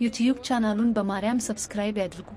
YouTube channelun bamaram subscribe edilgu.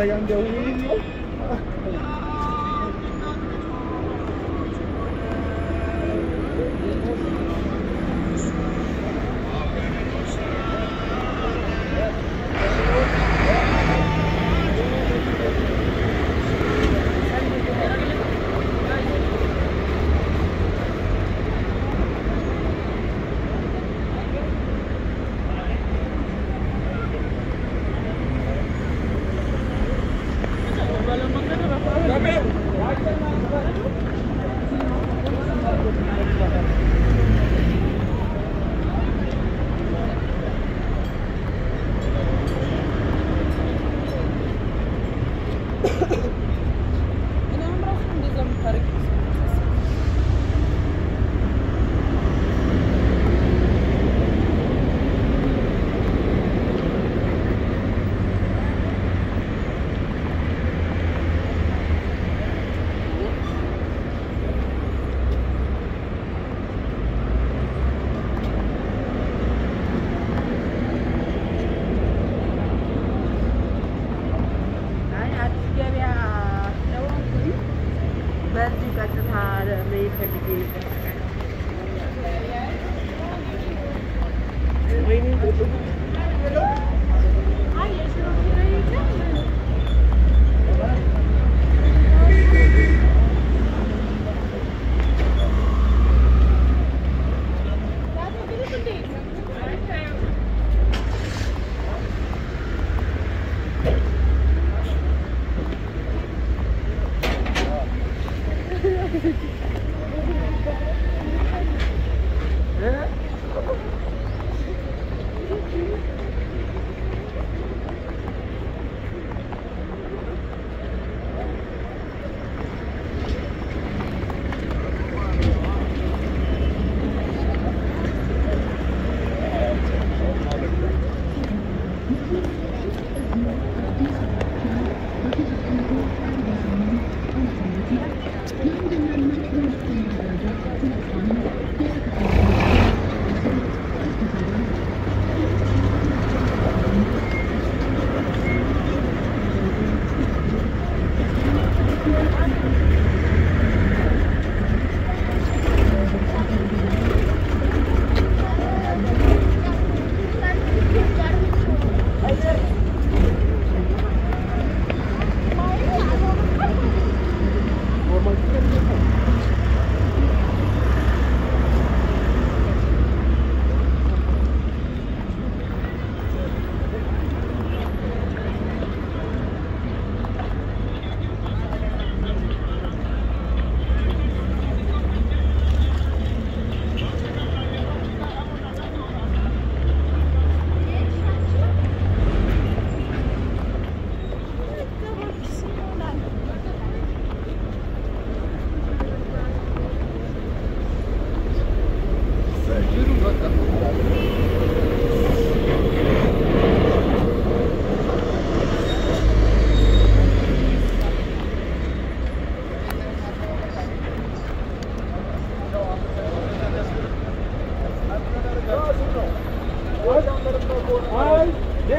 Yang jauh ini I'm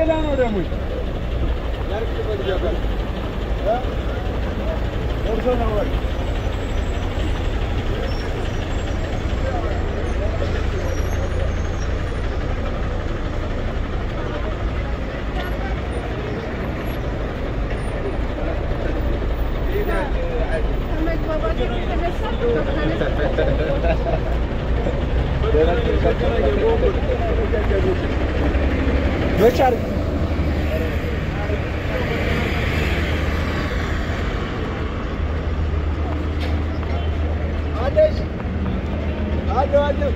Elan ödemiş. Yarık tutacak ben. Ha? Orada ne var? Göçer. Ateş. Hadi.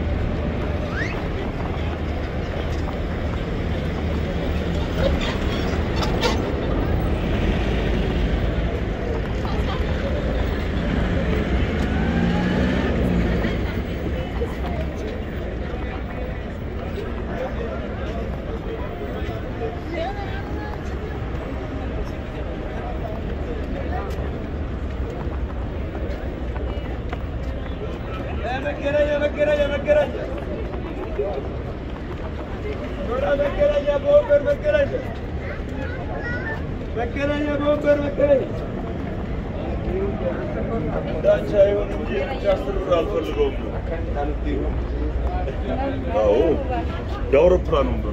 Doğru planımdır.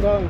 Bravo.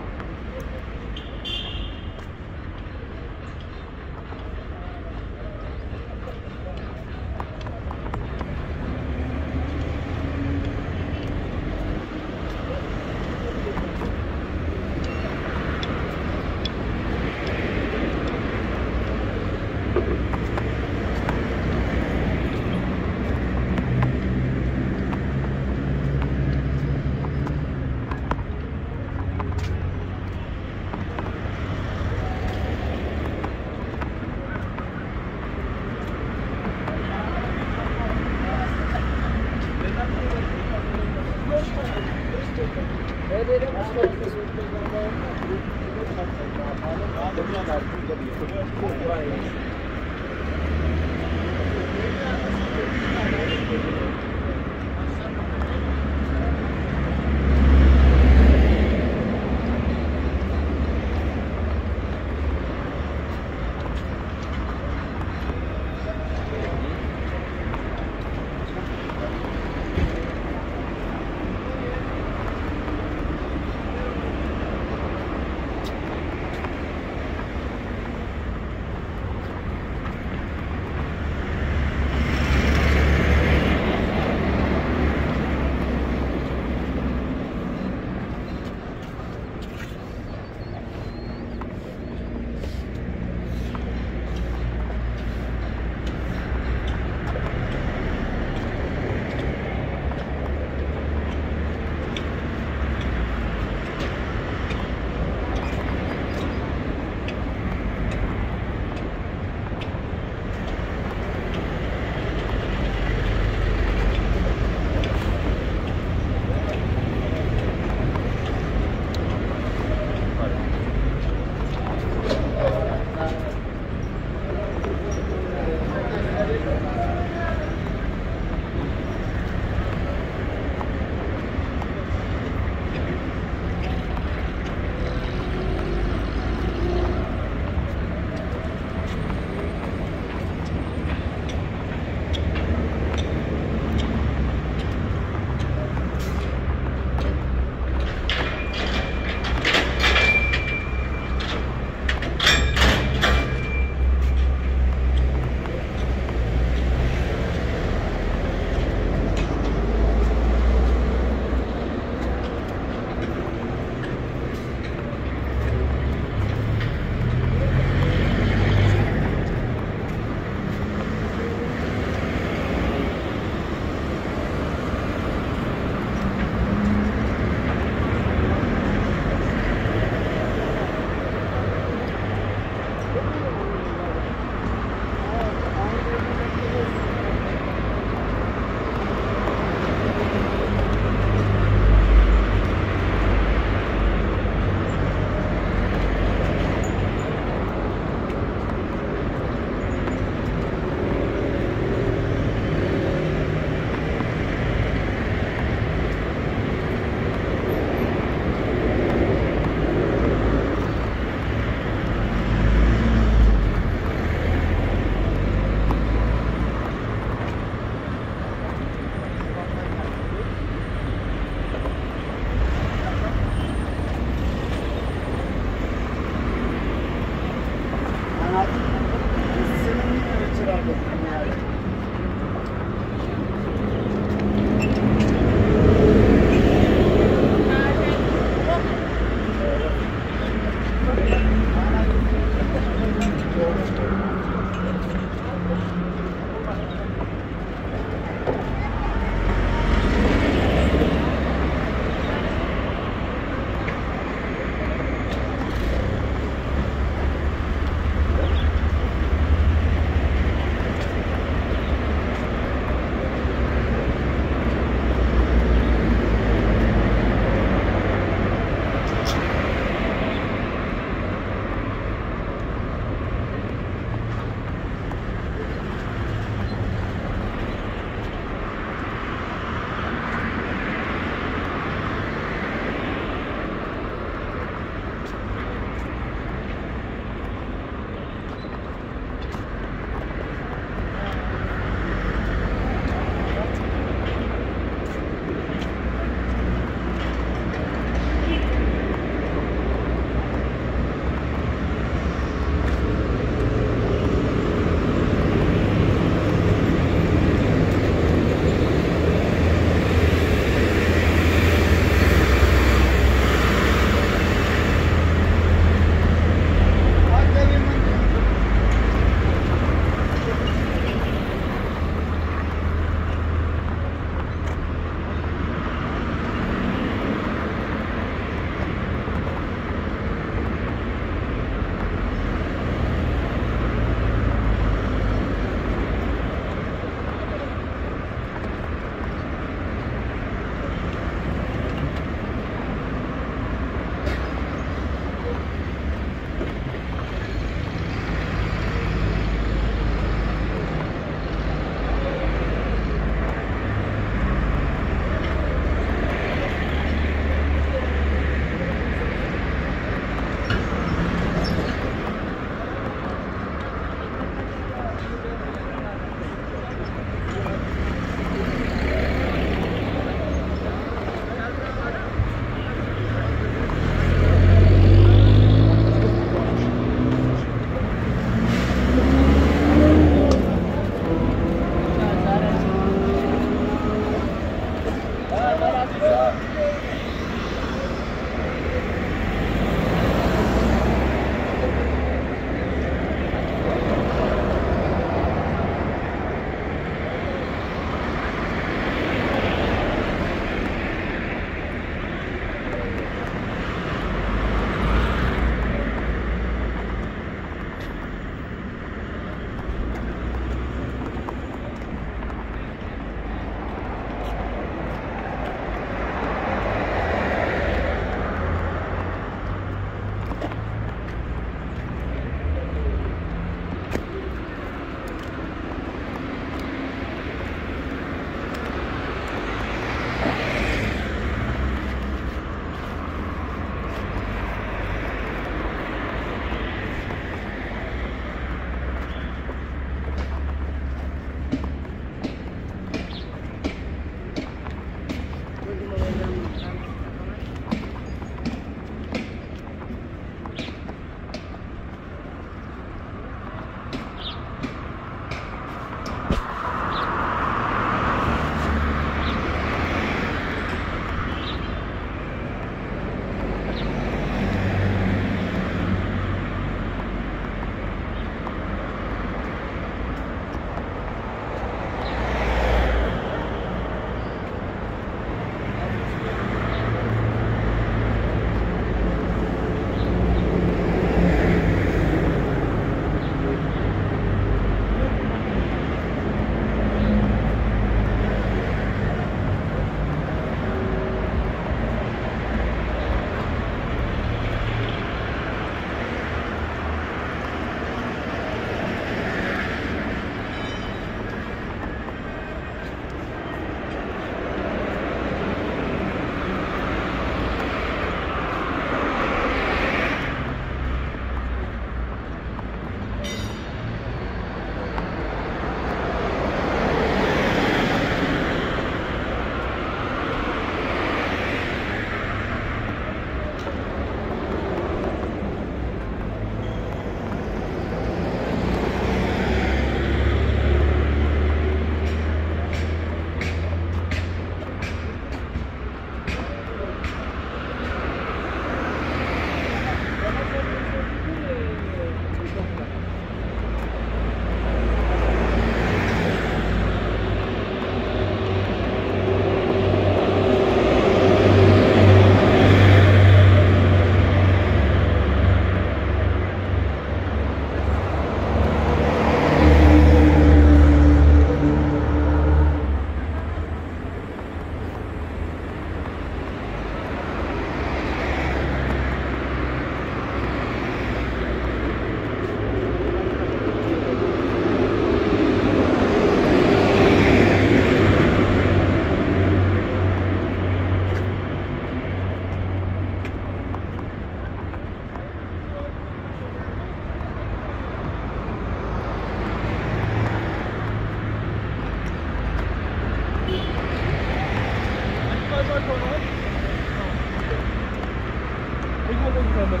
Anladım.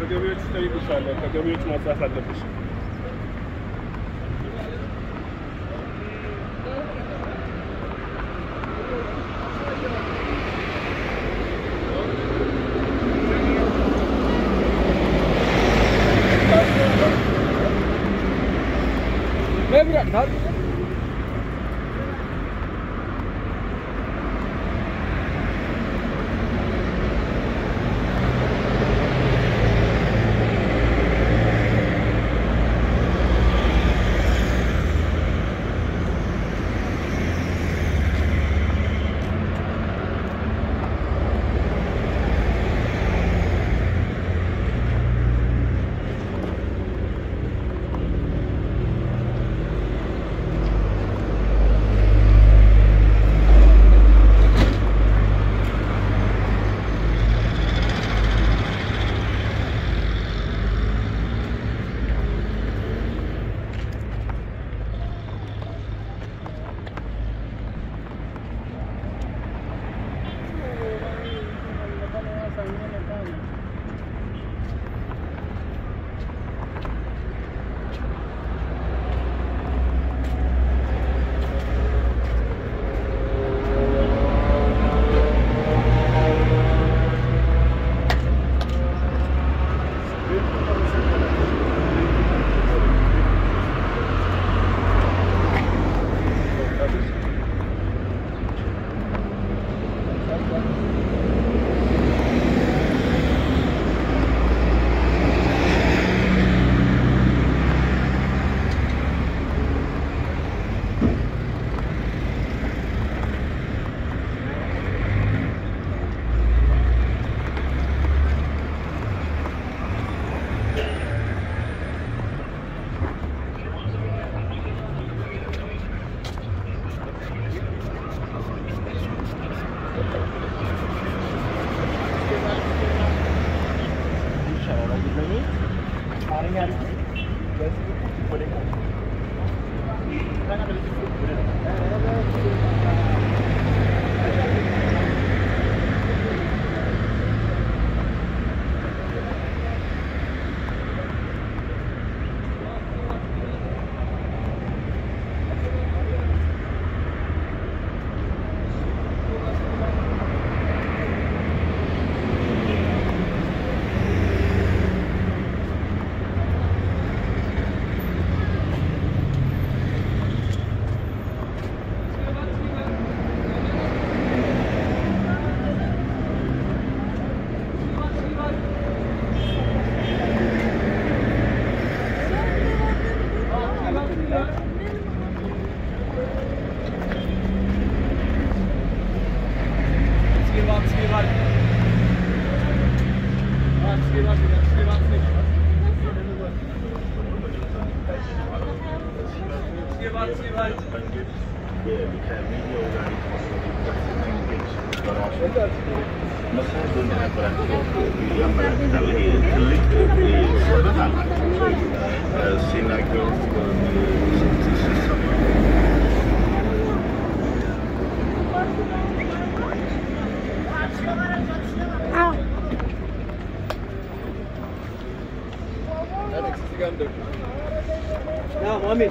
Kategori 3 sayı dışarıda, kategori 3 masraf halletmiş. Ne bırak lan? Hadi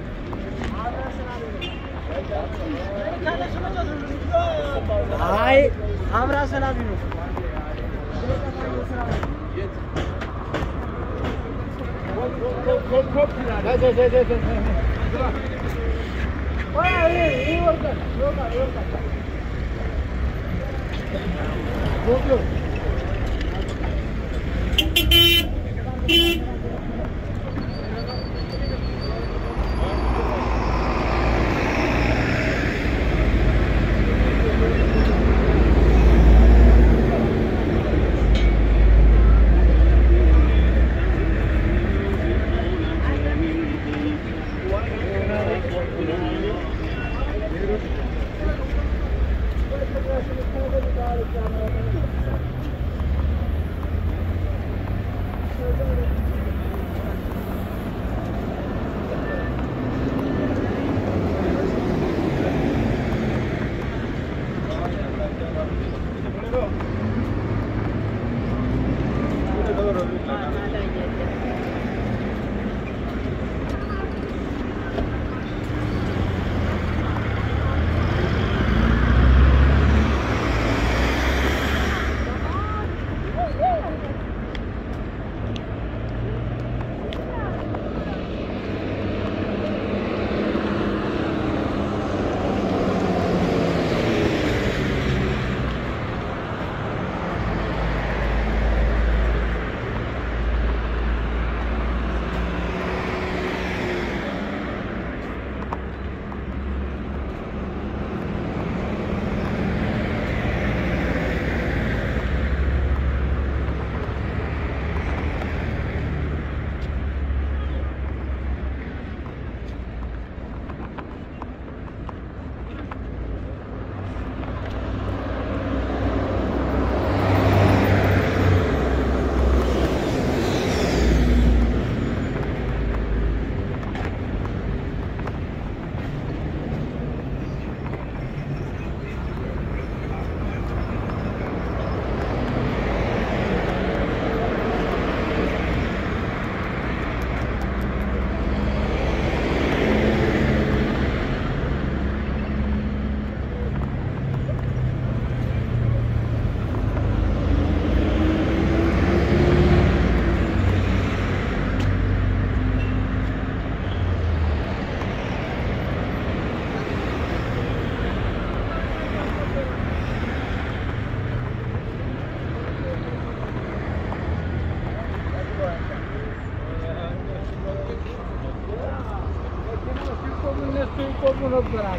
coconut बना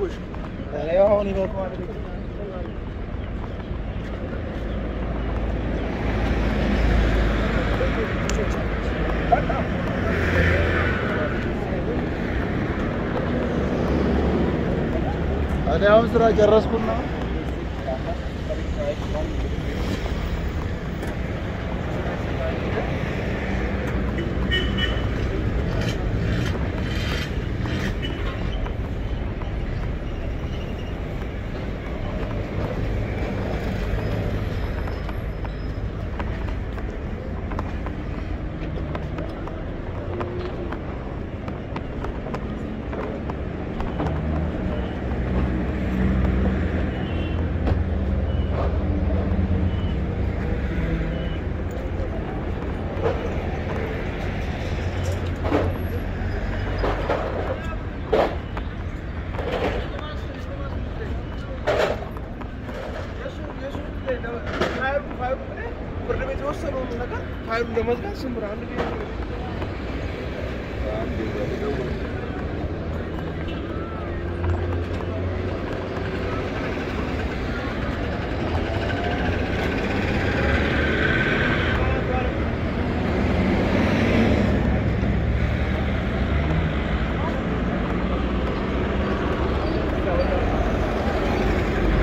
kuş. Nereye onu bakmadık. Hadi abi sıra cerras kurna. I'm going to go to the hospital.